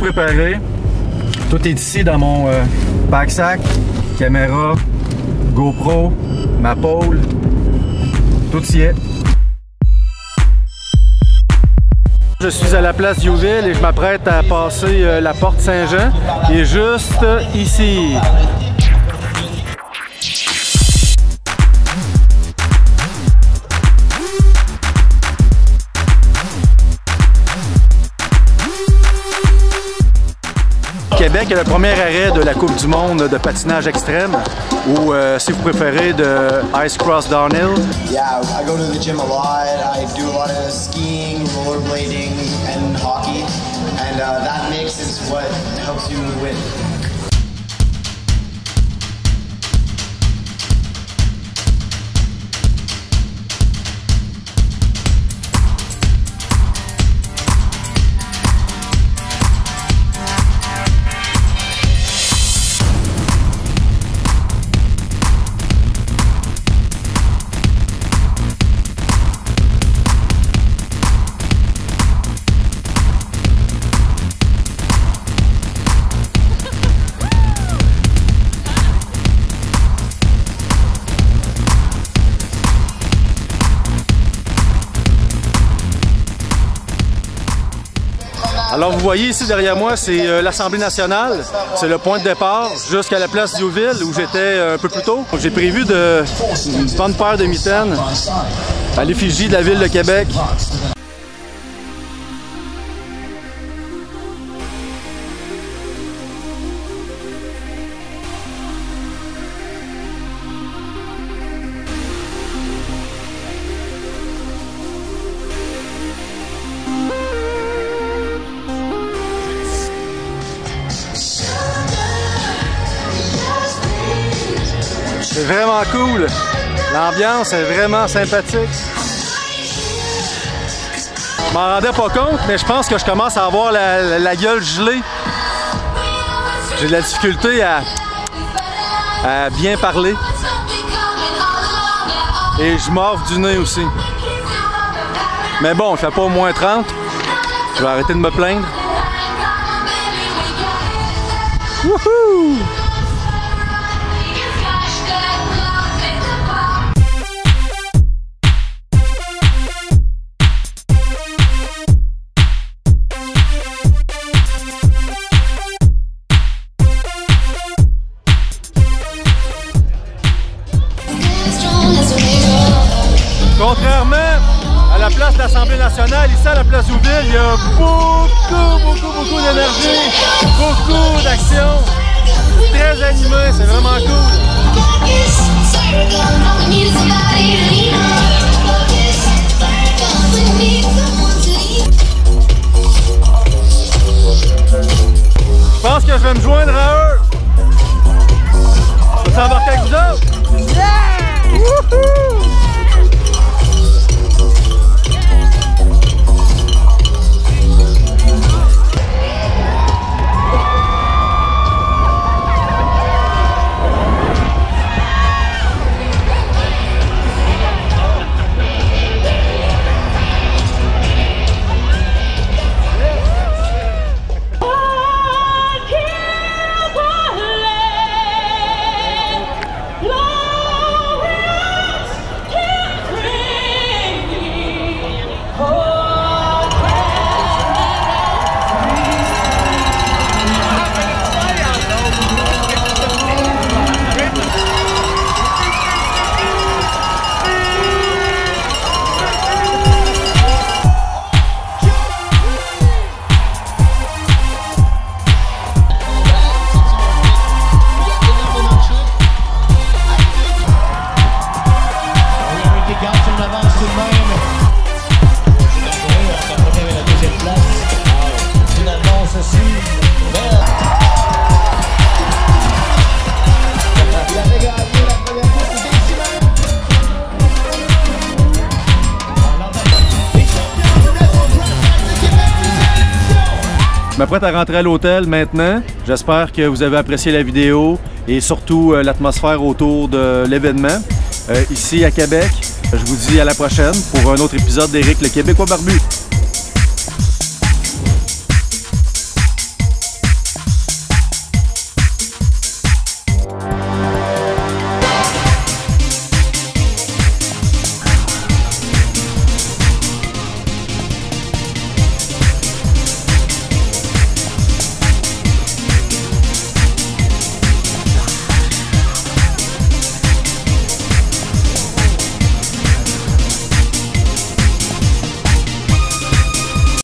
préparé. Tout est ici dans mon pack-sac, caméra, GoPro, ma pole, tout y est. Je suis à la place d'Youville et je m'apprête à passer la porte Saint-Jean qui est juste ici. Québec est le premier arrêt de la Coupe du Monde de patinage extrême ou, si vous préférez, de Ice Cross Downhill. Yeah, I go to the gym a lot. I do a lot of skiing, rollerblading, and hockey, and that mix is what helps you win. Alors vous voyez ici derrière moi, c'est l'Assemblée nationale, c'est le point de départ jusqu'à la place d'Youville où j'étais un peu plus tôt. J'ai prévu une bonne paire de mitaines à l'effigie de la ville de Québec. C'est vraiment cool, l'ambiance est vraiment sympathique. Je m'en rendais pas compte, mais je pense que je commence à avoir la gueule gelée. J'ai de la difficulté à bien parler. Et je mords du nez aussi. Mais bon, il fait pas au moins 30. Je vais arrêter de me plaindre. Wouhou! Contrairement à la place de l'Assemblée nationale, ici à la place d'Youville, il y a beaucoup d'énergie, beaucoup d'action, très animé, c'est vraiment cool. Je pense que je vais me joindre à eux. Vous embarquez avec vous autres? Yeah! Wouhou! Je m'apprête à rentrer à l'hôtel maintenant. J'espère que vous avez apprécié la vidéo et surtout l'atmosphère autour de l'événement ici à Québec. Je vous dis à la prochaine pour un autre épisode d'Éric le Québécois Barbu.